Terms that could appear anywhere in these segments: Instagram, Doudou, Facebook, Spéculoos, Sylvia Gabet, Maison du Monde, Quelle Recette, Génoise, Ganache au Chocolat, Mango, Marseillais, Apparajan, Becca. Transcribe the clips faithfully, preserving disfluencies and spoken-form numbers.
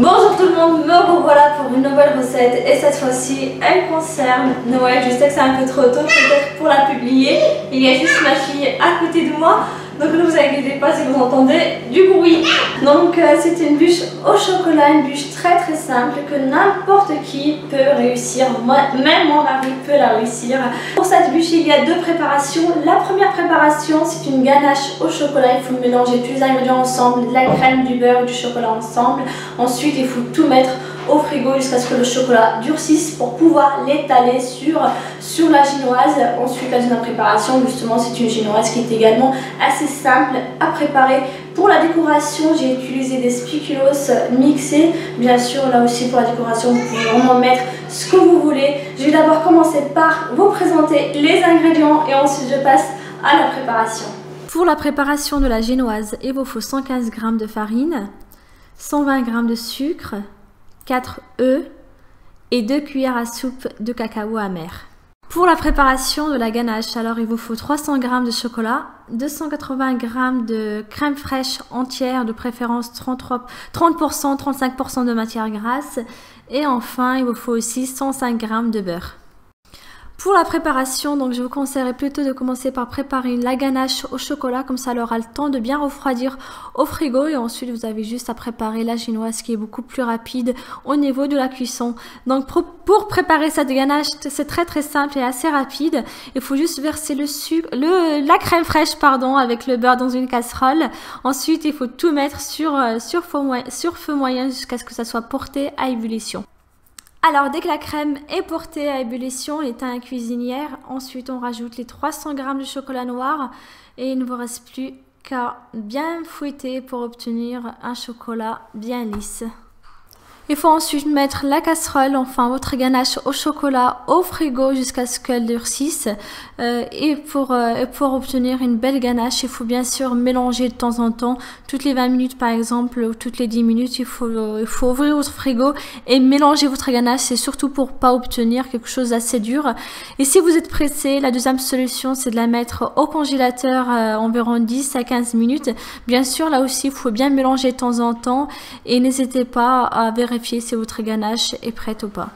Bonjour tout le monde, me revoilà pour une nouvelle recette et cette fois-ci elle concerne Noël. Je sais que c'est un peu trop tôt peut-être pour la publier, il y a juste ma fille à côté de moi, donc ne vous inquiétez pas si vous entendez du bruit. Donc euh, c'est une bûche au chocolat, une bûche très très simple que n'importe qui peut réussir, moi, même mon mari peut la réussir. Pour cette bûche il y a deux préparations. La première préparation c'est une ganache au chocolat, il faut mélanger tous les ingrédients ensemble, de la crème, du beurre, du chocolat ensemble. Ensuite il faut tout mettre au frigo jusqu'à ce que le chocolat durcisse pour pouvoir l'étaler sur, sur la génoise. Ensuite la deuxième préparation justement c'est une génoise qui est également assez simple à préparer. Pour la décoration j'ai utilisé des spéculoos mixés, bien sûr là aussi pour la décoration vous pouvez vraiment mettre ce que vous voulez. Je vais d'abord commencer par vous présenter les ingrédients et ensuite je passe à la préparation. Pour la préparation de la génoise il vous faut cent quinze grammes de farine, cent vingt grammes de sucre, quatre œufs et deux cuillères à soupe de cacao amer. Pour la préparation de la ganache, alors il vous faut trois cents grammes de chocolat, deux cent quatre-vingts grammes de crème fraîche entière, de préférence trente pour cent, trente-cinq pour cent de matière grasse et enfin il vous faut aussi cent cinq grammes de beurre. Pour la préparation, donc je vous conseillerais plutôt de commencer par préparer la ganache au chocolat, comme ça elle aura le temps de bien refroidir au frigo et ensuite vous avez juste à préparer la génoise qui est beaucoup plus rapide au niveau de la cuisson. Donc pour préparer cette ganache, c'est très très simple et assez rapide. Il faut juste verser le sucre, le, la crème fraîche pardon, avec le beurre dans une casserole. Ensuite il faut tout mettre sur, sur, feu, sur feu moyen jusqu'à ce que ça soit porté à ébullition. Alors dès que la crème est portée à ébullition, on éteint la cuisinière, ensuite on rajoute les trois cents grammes de chocolat noir et il ne vous reste plus qu'à bien fouetter pour obtenir un chocolat bien lisse. Il faut ensuite mettre la casserole, enfin votre ganache au chocolat au frigo jusqu'à ce qu'elle durcisse. Euh, et pour, euh, pour obtenir une belle ganache, il faut bien sûr mélanger de temps en temps, toutes les vingt minutes par exemple ou toutes les dix minutes, il faut, euh, il faut ouvrir votre frigo et mélanger votre ganache. C'est surtout pour pas obtenir quelque chose d'assez dur. Et si vous êtes pressé, la deuxième solution c'est de la mettre au congélateur euh, environ dix à quinze minutes. Bien sûr là aussi il faut bien mélanger de temps en temps et n'hésitez pas à vérifier si votre ganache est prête ou pas.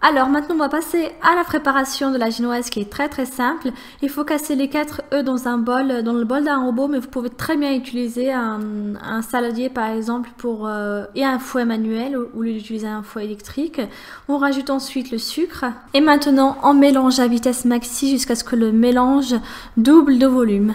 Alors maintenant on va passer à la préparation de la génoise qui est très très simple. Il faut casser les quatre œufs dans un bol, dans le bol d'un robot, mais vous pouvez très bien utiliser un, un saladier par exemple pour, euh, et un fouet manuel ou, ou l'utiliser un fouet électrique. On rajoute ensuite le sucre et maintenant on mélange à vitesse maxi jusqu'à ce que le mélange double de volume.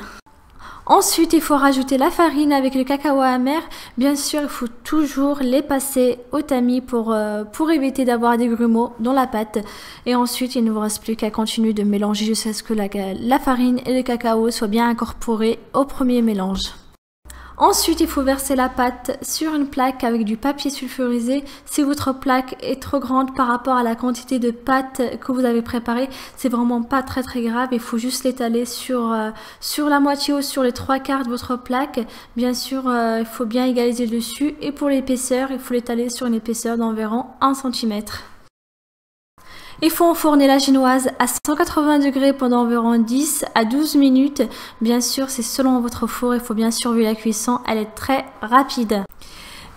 Ensuite, il faut rajouter la farine avec le cacao amer. Bien sûr, il faut toujours les passer au tamis pour, euh, pour éviter d'avoir des grumeaux dans la pâte. Et ensuite, il ne vous reste plus qu'à continuer de mélanger jusqu'à ce que la, la farine et le cacao soient bien incorporés au premier mélange. Ensuite, il faut verser la pâte sur une plaque avec du papier sulfurisé. Si votre plaque est trop grande par rapport à la quantité de pâte que vous avez préparée, c'est vraiment pas très très grave. Il faut juste l'étaler sur, euh, sur la moitié ou sur les trois quarts de votre plaque. Bien sûr, euh, il faut bien égaliser le dessus. Et pour l'épaisseur, il faut l'étaler sur une épaisseur d'environ un centimètre. Il faut enfourner la génoise à cent quatre-vingts degrés pendant environ dix à douze minutes. Bien sûr, c'est selon votre four, il faut bien sûr vu la cuisson, elle est très rapide.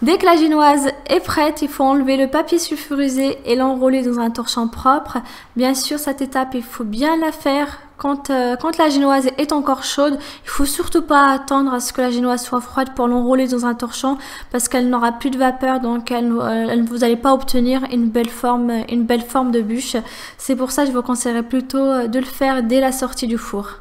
Dès que la génoise est prête, il faut enlever le papier sulfurisé et l'enrouler dans un torchon propre. Bien sûr, cette étape, il faut bien la faire quand, euh, quand la génoise est encore chaude. Il faut surtout pas attendre à ce que la génoise soit froide pour l'enrouler dans un torchon parce qu'elle n'aura plus de vapeur, donc elle, euh, elle, vous n'allez pas obtenir une belle forme, une belle forme de bûche. C'est pour ça que je vous conseillerais plutôt de le faire dès la sortie du four.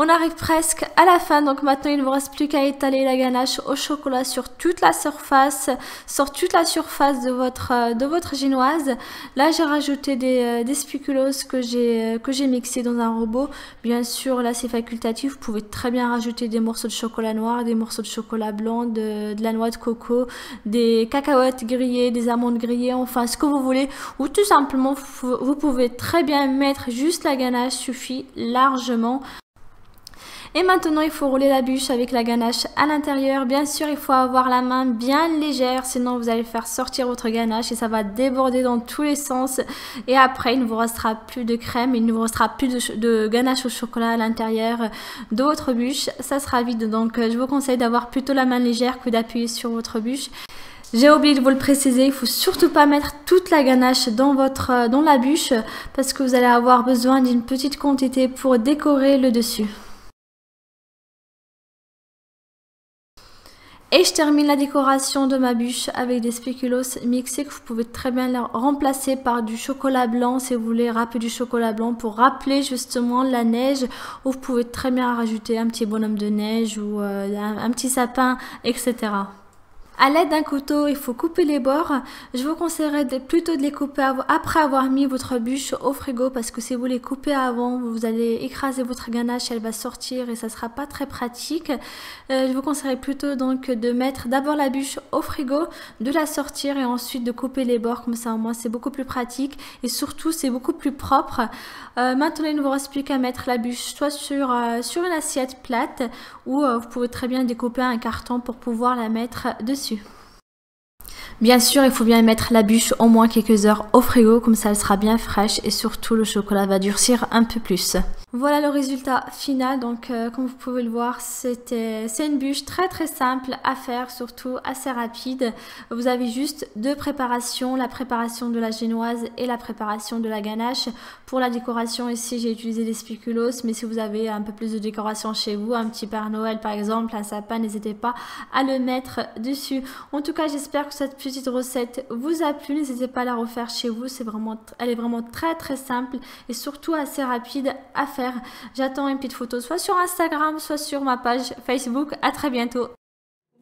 On arrive presque à la fin, donc maintenant il ne vous reste plus qu'à étaler la ganache au chocolat sur toute la surface, sur toute la surface de votre, de votre génoise. Là j'ai rajouté des, des spéculoos que j'ai que j'ai mixé dans un robot. Bien sûr là c'est facultatif, vous pouvez très bien rajouter des morceaux de chocolat noir, des morceaux de chocolat blanc, de, de la noix de coco, des cacahuètes grillées, des amandes grillées, enfin ce que vous voulez. Ou tout simplement vous, vous pouvez très bien mettre juste la ganache, suffit largement. Et maintenant il faut rouler la bûche avec la ganache à l'intérieur. Bien sûr il faut avoir la main bien légère, sinon vous allez faire sortir votre ganache et ça va déborder dans tous les sens. Et après il ne vous restera plus de crème, il ne vous restera plus de, de ganache au chocolat à l'intérieur de votre bûche, ça sera vide. Donc je vous conseille d'avoir plutôt la main légère que d'appuyer sur votre bûche. J'ai oublié de vous le préciser, il faut surtout pas mettre toute la ganache dans votre dans la bûche parce que vous allez avoir besoin d'une petite quantité pour décorer le dessus. Et je termine la décoration de ma bûche avec des spéculoos mixés que vous pouvez très bien les remplacer par du chocolat blanc si vous voulez râper du chocolat blanc pour rappeler justement la neige, ou vous pouvez très bien rajouter un petit bonhomme de neige ou un petit sapin, et cetera. A l'aide d'un couteau, il faut couper les bords. Je vous conseillerais de, plutôt de les couper après avoir mis votre bûche au frigo parce que si vous les coupez avant, vous allez écraser votre ganache, elle va sortir et ça sera pas très pratique. Euh, je vous conseillerais plutôt donc de mettre d'abord la bûche au frigo, de la sortir et ensuite de couper les bords, comme ça au moins c'est beaucoup plus pratique et surtout c'est beaucoup plus propre. Euh, maintenant, il ne vous reste plus qu'à mettre la bûche soit sur, euh, sur une assiette plate ou euh, vous pouvez très bien découper un carton pour pouvoir la mettre dessus. Bien sûr, il faut bien mettre la bûche au moins quelques heures au frigo, comme ça elle sera bien fraîche et surtout le chocolat va durcir un peu plus. Voilà le résultat final, donc euh, comme vous pouvez le voir, c'était c'est une bûche très très simple à faire, surtout assez rapide. Vous avez juste deux préparations, la préparation de la génoise et la préparation de la ganache. Pour la décoration ici, j'ai utilisé des spéculoos, mais si vous avez un peu plus de décoration chez vous, un petit Père Noël par exemple, un sapin, n'hésitez pas à le mettre dessus. En tout cas, j'espère que cette petite recette vous a plu, n'hésitez pas à la refaire chez vous, c'est vraiment, elle est vraiment très très simple et surtout assez rapide à faire. J'attends une petite photo soit sur Instagram, soit sur ma page Facebook. À très bientôt.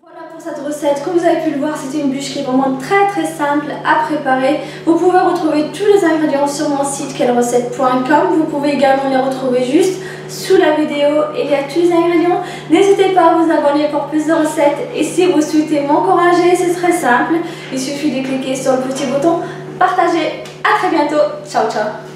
Voilà pour cette recette. Comme vous avez pu le voir, c'était une bûche qui est vraiment très très simple à préparer. Vous pouvez retrouver tous les ingrédients sur mon site quelle recette point com. Vous pouvez également les retrouver juste sous la vidéo et il y a tous les ingrédients. N'hésitez pas à vous abonner pour plus de recettes et si vous souhaitez m'encourager, ce serait simple. Il suffit de cliquer sur le petit bouton partager. À très bientôt. Ciao ciao.